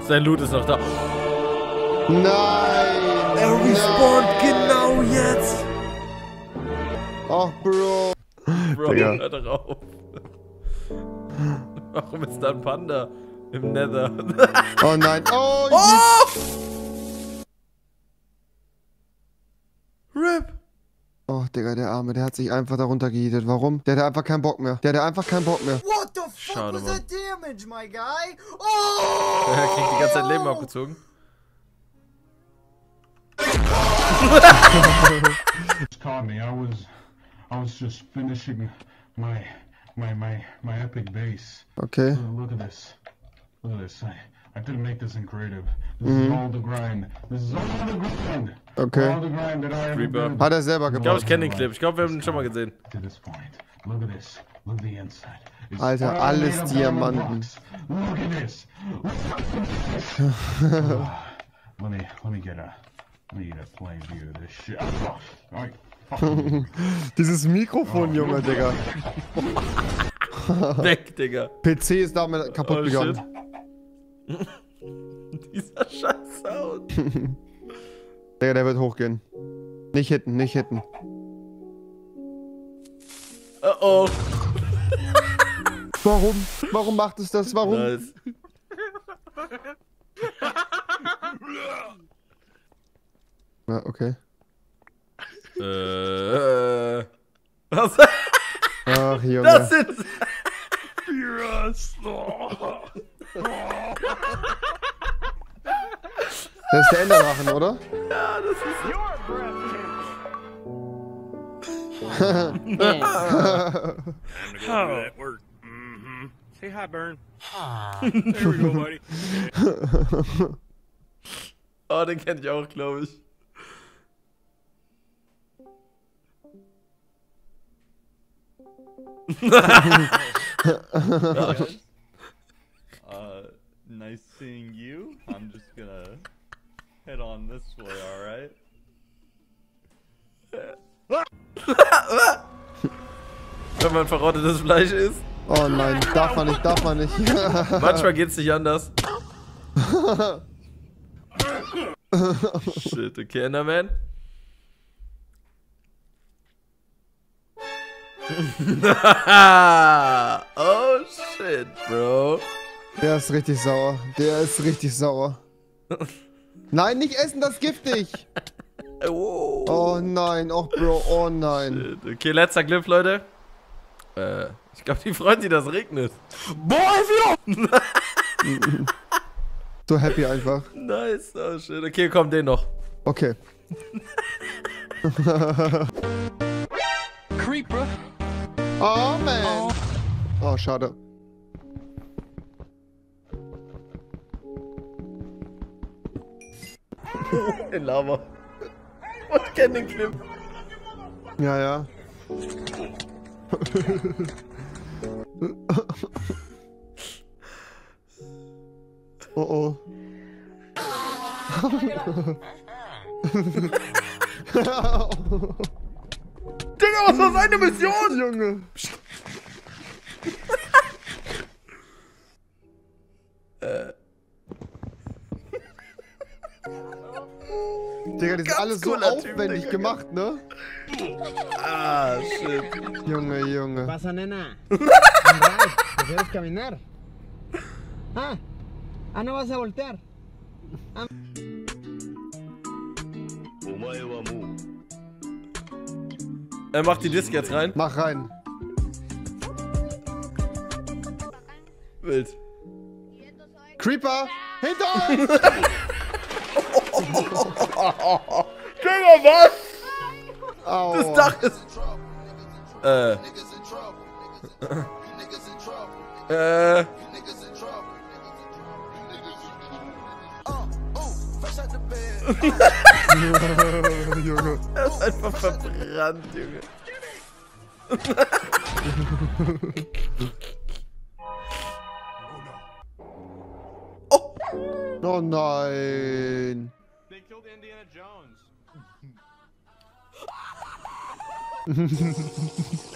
Sein Loot ist noch da. Nein! Er respawnt genau jetzt! Ach, Bro! Bro, hör drauf. Warum ist da ein Panda im Nether? Oh nein! Oh! Oh! RIP! Oh, Digga, der Arme, der hat sich einfach darunter gehittet. Warum? Der hat einfach keinen Bock mehr. What the fuck? Schade, was that damage, my guy? Oh! Der kriegt die ganze Zeit Leben abgezogen. Caught me. I was just finishing my epic base. Okay. Look at this. I didn't make this in creative. This is all the grind. Okay. All the grind that I have. Hat er selber gemacht. Ich glaube, ich kenne den Clip. Ich glaube, wir haben ihn schon mal gesehen. Look at this. Look the inside. Alter, alles Diamanten. Look at this. Let me get a plain view of this shit. Alright. Dieses Mikrofon, Junge, Digga. Weg, Digga. PC ist damit kaputt gegangen. Dieser scheiß Sound. Digga, der wird hochgehen. Nicht hitten, nicht hitten. Oh. Warum? Warum macht es das? Warum? Nice. Ja, okay. Was? Ach, Junge. Das sind... Das ist der Enderdrachen, oder? Ja, das ist... Say hi, Burn. There we go, buddy. Oh, den kenn ich auch, glaube ich. Nice seeing you. I'm just gonna head on this way, alright? Wenn man verrottetes Fleisch isst. Oh nein, darf man nicht, darf man nicht. Manchmal geht's nicht anders. Shit, okay, Enderman. Oh shit, Bro. Der ist richtig sauer. Nein, nicht essen, das ist giftig. Oh nein, oh Bro, oh nein. Shit. Okay, letzter Clip, Leute. Ich glaube, die freuen sich, dass es regnet. Boah, wie auf! So happy einfach. Nice, oh shit. Okay, komm, den noch. Okay. Creeper. Oh, man. Oh, schade. In Lava. Und kenn den Clip. Ja, ja. Oh, oh. Digga, was war seine Mission, Junge? Digga, die sind alle so aufwendig typ, gemacht, ne? Ah, shit. Junge, Junge. Was, Nena? ¿Te quieres caminar? Ah, ah, no vas a voltear. Er macht die Disc jetzt rein. Mach rein. Wild. Creeper! Hinter uns! Digga, was? Aua. Das Dach ist... Junge. Er ist einfach verbrannt, Junge. Oh. Oh nein. They killed Indiana Jones.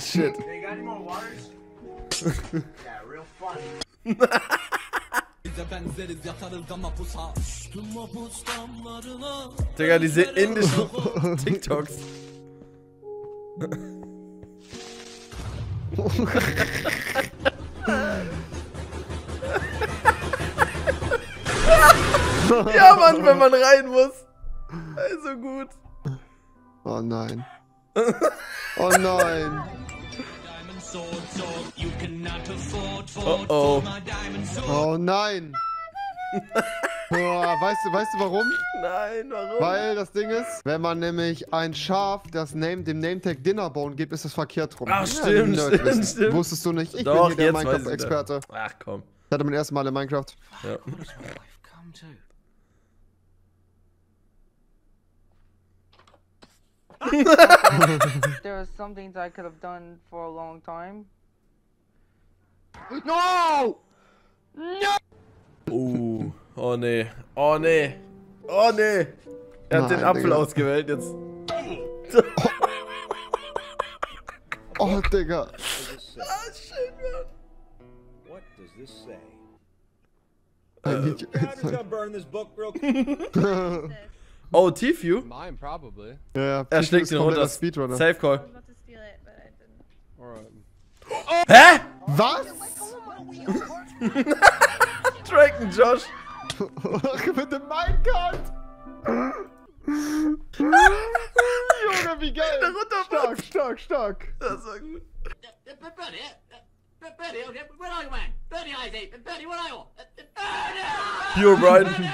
Shit. They got any more waters? Yeah, real fun. Digga, diese indischen TikToks. Ja, Mann, wenn man rein muss. Also gut. Oh nein. Oh nein. Oh oh. Oh nein. Boah, weißt du warum? Nein, warum? Weil das Ding ist, wenn man nämlich ein Schaf das Name, dem Nametag Dinnerbone gibt, ist das verkehrt rum. Ach stimmt, ja, stimmt. Wusstest du nicht? Ich doch, bin hier der Minecraft-Experte. Ach komm. Ich hatte mein erstes Mal in Minecraft. Ja. There are some things I could have done for a long time. No! No! Oh ne, oh ne, oh ne! Er hat den Apfel ausgewählt jetzt. Oh Digga. Ah, shit, man. What does this say? I need you. I'm gonna burn this book real quick. Oh, T-Few? Mine, probably. Ja, er schlägt ihn runter. Safe Call. Hä? Was? Draken Josh. Mit dem Minecart. Junge, wie geil. Stark, stark, stark. Das war gut. Herobrine.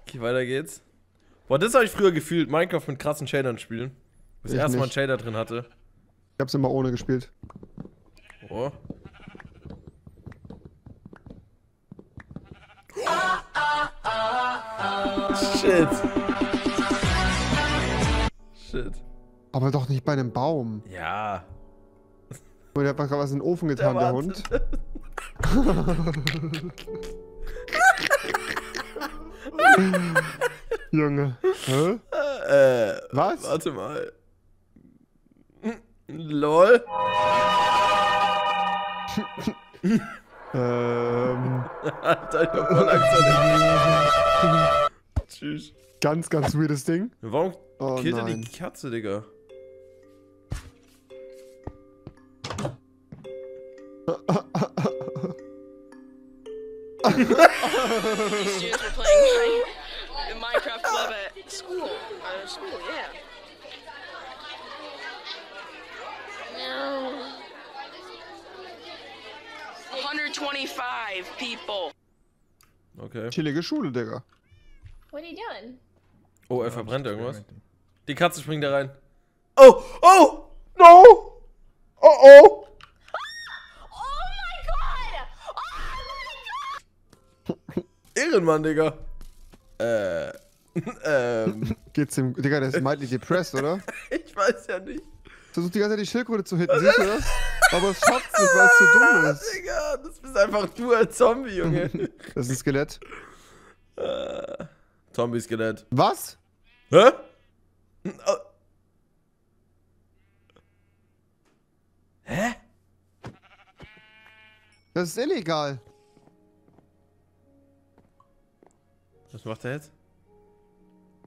Okay, weiter geht's. Boah, das habe ich früher gefühlt, Minecraft mit krassen Shadern spielen. Bis ich erstmal einen Shader drin hatte. Ich hab's immer ohne gespielt. Oh. Shit. Shit. Aber doch nicht bei einem Baum. Ja. Und der hat gerade was in den Ofen getan, der Hund. Junge. Hä? Was? Warte mal. LOL. Alter, ich hab mal langsam. Tschüss. Ganz, ganz weirdes Ding. Warum killt er die Katze, Digga? These dudes were playing in Minecraft club at school. Out of school, yeah. No. 125 people. Okay. Chillige Schule, Digga. What are you doing? Oh, er verbrennt irgendwas. Die Katze springt da rein. Oh, oh, no. Oh, oh. Ehrenmann, Digga. Geht's dem. Digga, der ist mildly depressed, oder? Ich weiß ja nicht. Versucht die ganze Zeit die Schildkröte zu hitten, siehst du das? Aber es schafft nicht, weil es zu dumm ist. Digga, das bist einfach du als Zombie, Junge. Das ist ein Skelett. Zombie-Skelett. Was? Hä? Oh. Hä? Das ist illegal. Was macht er jetzt?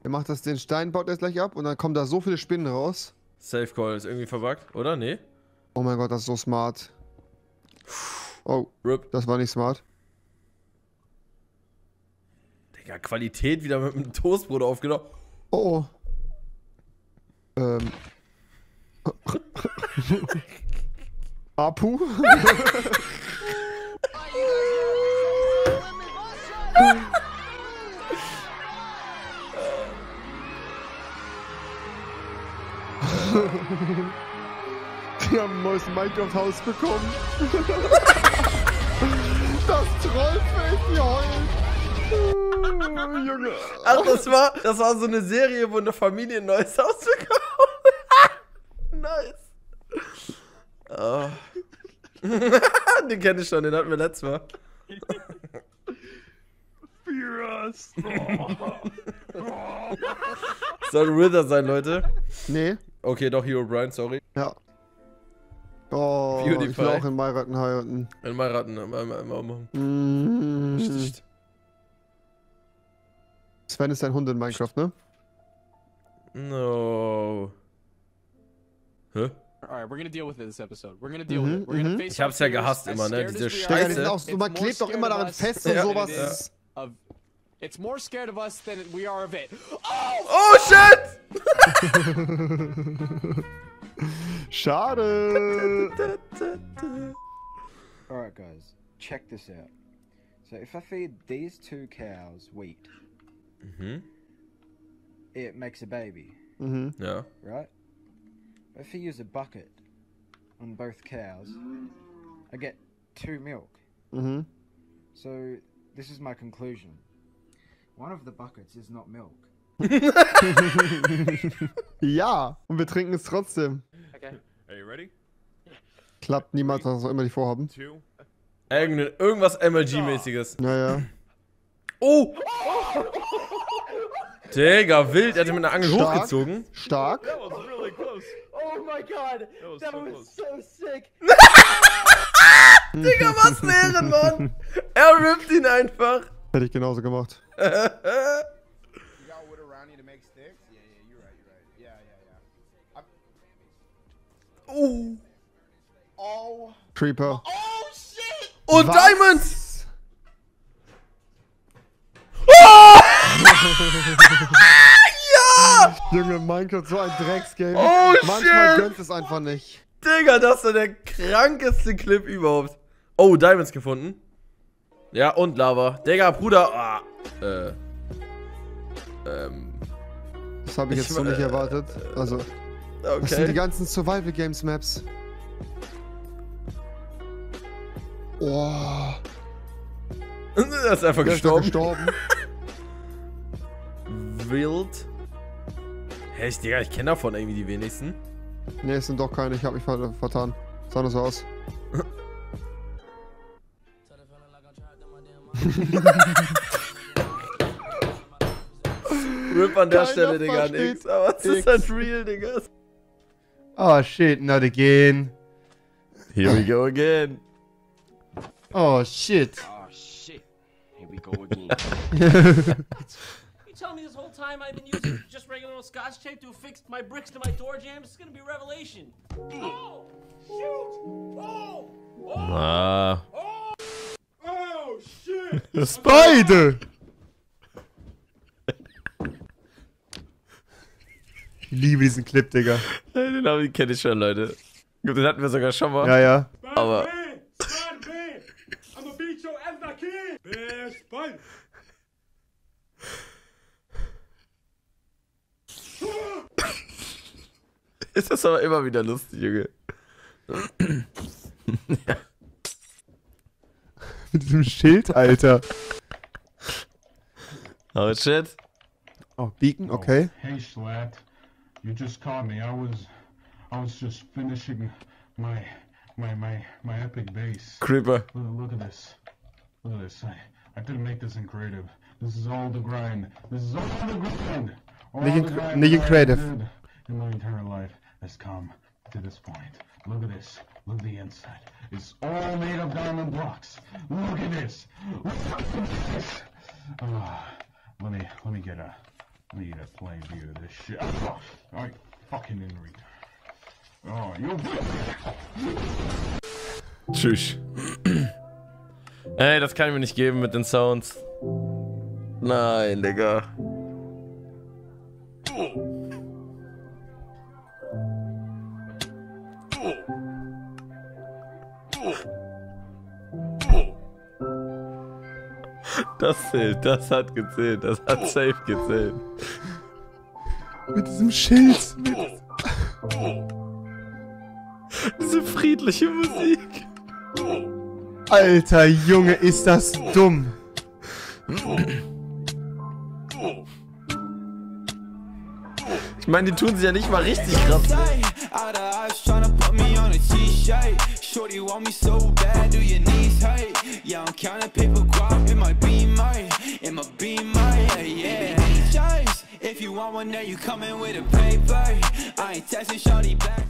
Er macht das, den Stein baut er jetzt gleich ab und dann kommen da so viele Spinnen raus. Safe Call ist irgendwie verbuggt, oder? Nee. Oh mein Gott, das ist so smart. Oh, RIP. Das war nicht smart. Digga, Qualität wieder mit einem Toastbrot aufgenommen. Oh. Apu? Die haben ein neues Minecraft-Haus bekommen. Das Trollface Junge. Ach, das war so eine Serie, wo eine Familie ein neues Haus bekommt. Nice. Oh. Den kenne ich schon, den hatten wir letztes Mal. Soll ein Wither sein, Leute? Nee. Okay, doch, Herobrine, sorry. Ja. Oh, Beautiful. Ich will auch in Mairaten heiraten. In Mairaten, einmal machen. Mm. Sven ist ein Hund in Minecraft, ne? No. Hä? Alright, we're gonna deal with it this episode. We're gonna deal with it. We're gonna face. Ich hab's ja gehasst immer, ne? Diese Scheiße. Man klebt doch immer daran fest und sowas. Ja. It's more scared of us than we are of it. Oh shit! Schade. Alright guys, check this out. So if I feed these two cows wheat, it makes a baby. Yeah. Right? If I use a bucket on both cows, I get 2 milk. So this is my conclusion. One of the buckets is not milk. Ja, und wir trinken es trotzdem. Okay. Are you ready? Klappt niemals, was auch immer die vorhaben. Irgendwas MLG-mäßiges. Naja. Oh! Digga, wild, er hat ihn mit einer Angel hochgezogen. Stark. Oh my god, that was so sick. Digga, was wären, Mann? Er rippt ihn einfach. Hätte ich genauso gemacht. Oh. Oh. Creeper. Oh shit! Und was? Diamonds! Oh! Ja! Junge, Minecraft, so ein Drecksgame. Oh shit! Manchmal gönnt es einfach nicht. Digga, das ist der krankeste Clip überhaupt. Oh, Diamonds gefunden. Ja, und Lava. Digga, Bruder. Ah. Das habe ich jetzt so nicht erwartet. Also. Okay. Das sind die ganzen Survival Games Maps. Oh. Er ist einfach gestorben. Wild. Hä, Digga, ich kenne davon irgendwie die wenigsten. Ne, es sind doch keine, ich habe mich vertan. Sah das so aus. RIP an der Stelle, Digga, nix. Aber es ist halt real, Digga. Oh shit, not again. Here we go again. Oh shit. Oh shit. Here we go again. You tell me this whole time I've been using just regular old scotch tape to affix my bricks to my door jams? It's gonna be a revelation. Oh! Shoot! Oh! Oh! Oh! Oh shit! The spider! Ich liebe diesen Clip, Digga. Den habe ich, kenne ich schon, Leute. Den hatten wir sogar schon mal. Ja, ja. Aber. Ist das aber immer wieder lustig, Junge. Ja. Mit diesem Schild, Alter. Oh, shit. Oh, Beacon, okay. Hey, Slat. You just caught me. I was just finishing my epic base. Creeper. Look at this. Look at this. I couldn't make this in creative. This is all the grind. This is all the grind. All the grind I creative. Did in my entire life has come to this point. Look at this. Look at the inside. It's all made of diamond blocks. Look at this. Oh, let me get a. Need a plain view of this shit. Oh, I fucking didn't read. Oh, you're. Tschüss. Ey, das kann ich mir nicht geben mit den Sounds. Nein, Digga. Das zählt, das hat gezählt, das hat safe gezählt. Mit diesem Schild. Diese friedliche Musik. Alter Junge, ist das dumm. Ich meine, die tun sie ja nicht mal richtig krass. If you want one, now you coming with a paper. I ain't texting shawty back.